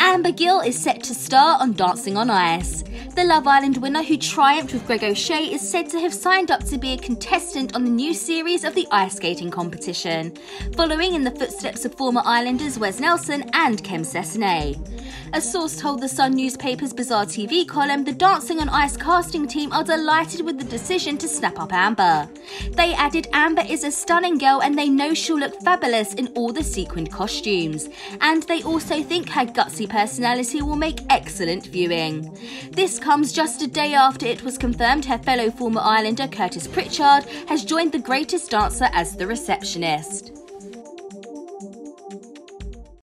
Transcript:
Amber Gill is set to star on Dancing on Ice. The Love Island winner who triumphed with Greg O'Shea is said to have signed up to be a contestant on the new series of the ice skating competition, following in the footsteps of former Islanders Wes Nelson and Kem Cetinay. A source told the Sun newspaper's Bizarre TV column the Dancing on Ice casting team are delighted with the decision to snap up Amber. They added Amber is a stunning girl and they know she'll look fabulous in all the sequined costumes, and they also think her gutsy personality will make excellent viewing. This comes just a day after it was confirmed her fellow former Islander Curtis Pritchard has joined The Greatest Dancer as the receptionist.